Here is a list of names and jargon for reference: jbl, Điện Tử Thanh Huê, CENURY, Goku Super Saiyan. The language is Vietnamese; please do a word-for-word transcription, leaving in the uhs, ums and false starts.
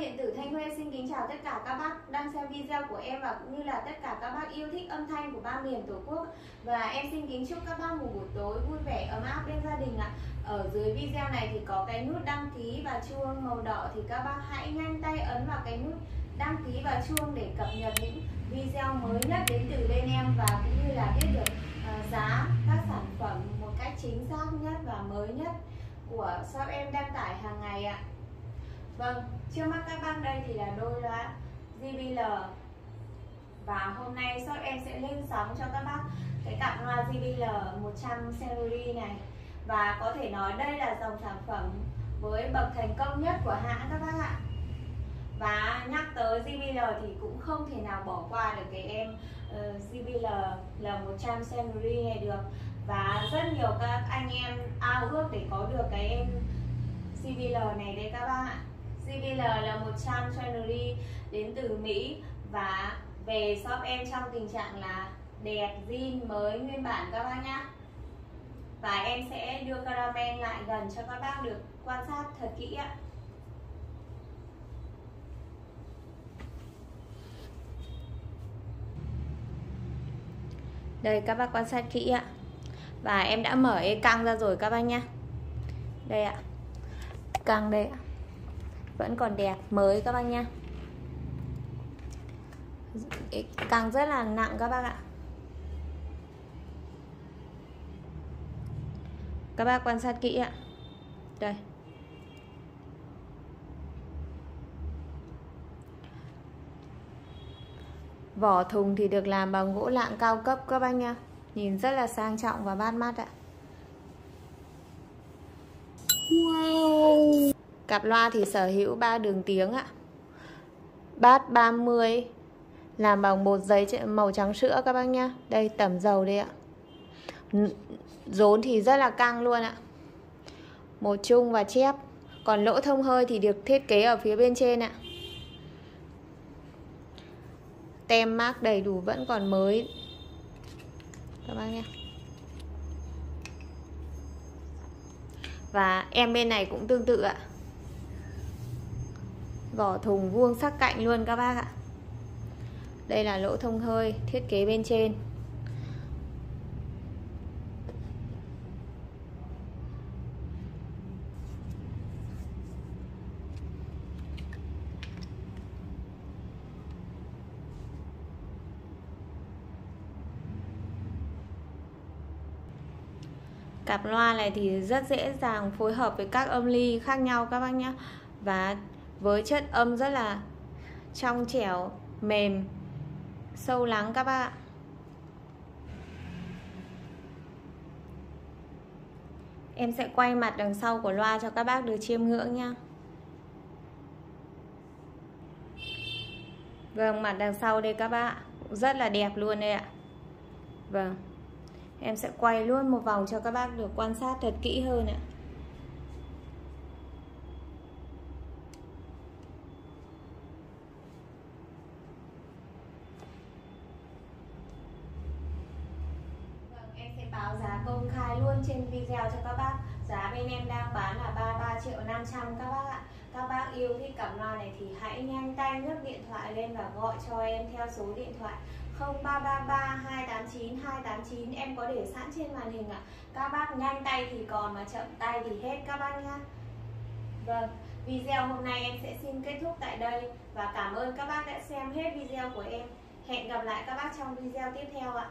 Điện Tử Thanh Huê xin kính chào tất cả các bác đang xem video của em và cũng như là tất cả các bác yêu thích âm thanh của ba miền Tổ quốc. Và em xin kính chúc các bác một buổi tối vui vẻ ấm áp bên gia đình ạ. Ở dưới video này thì có cái nút đăng ký và chuông màu đỏ, thì các bác hãy nhanh tay ấn vào cái nút đăng ký và chuông để cập nhật những video mới nhất đến từ bên em và cũng như là biết được giá các sản phẩm một cách chính xác nhất và mới nhất của shop em đăng tải hàng ngày ạ. Vâng, trước mắt các bác đây thì là đôi loa gi vê i lờ. Và hôm nay shop em sẽ lên sóng cho các bác cái cặp loa gi vê i lờ một trăm CENURY này. Và có thể nói đây là dòng sản phẩm với bậc thành công nhất của hãng các bác ạ. Và nhắc tới gi vê i lờ thì cũng không thể nào bỏ qua được cái em uh, gi vê i lờ L một trăm CENURY này được. Và rất nhiều các anh em ao ước để có được cái em gi vê i lờ này đây các bác ạ. gi vê i lờ L một trăm CENURY đến từ Mỹ và về shop em trong tình trạng là đẹp zin mới nguyên bản các bác nhá. Và em sẽ đưa cameraman lại gần cho các bác được quan sát thật kỹ ạ. Đây các bác quan sát kỹ ạ. Và em đã mở e căng ra rồi các bác nhá. Đây ạ. Căng đây ạ. Vẫn còn đẹp mới các bác nha. Càng rất là nặng các bác ạ. Các bác quan sát kỹ ạ. Đây. Vỏ thùng thì được làm bằng gỗ lạng cao cấp các bác nha. Nhìn rất là sang trọng và bắt mắt ạ. Wow. Cặp loa thì sở hữu ba đường tiếng ạ. Bát ba mươi làm bằng bột giấy màu trắng sữa các bác nhá. Đây tẩm dầu đây ạ. Rốn thì rất là căng luôn ạ. Một chung và chép. Còn lỗ thông hơi thì được thiết kế ở phía bên trên ạ. Tem mác đầy đủ vẫn còn mới các bác nhá. Và em bên này cũng tương tự ạ. Vỏ thùng vuông sắc cạnh luôn các bác ạ. Đây là lỗ thông hơi thiết kế bên trên. Cặp loa này thì rất dễ dàng phối hợp với các âm ly khác nhau các bác nhé. Và với chất âm rất là trong trẻo, mềm, sâu lắng các bác ạ. Em sẽ quay mặt đằng sau của loa cho các bác được chiêm ngưỡng nha. Vâng, mặt đằng sau đây các bác ạ. Rất là đẹp luôn đây ạ. Vâng, em sẽ quay luôn một vòng cho các bác được quan sát thật kỹ hơn ạ. Báo giá công khai luôn trên video cho các bác. Giá bên em đang bán là ba mươi ba triệu năm trăm các bác ạ. Các bác yêu thích cặp loa này thì hãy nhanh tay nhấc điện thoại lên và gọi cho em theo số điện thoại không ba ba ba hai tám chín hai tám chín. Em có để sẵn trên màn hình ạ. Các bác nhanh tay thì còn mà chậm tay thì hết các bác nhá. Vâng, video hôm nay em sẽ xin kết thúc tại đây. Và cảm ơn các bác đã xem hết video của em. Hẹn gặp lại các bác trong video tiếp theo ạ.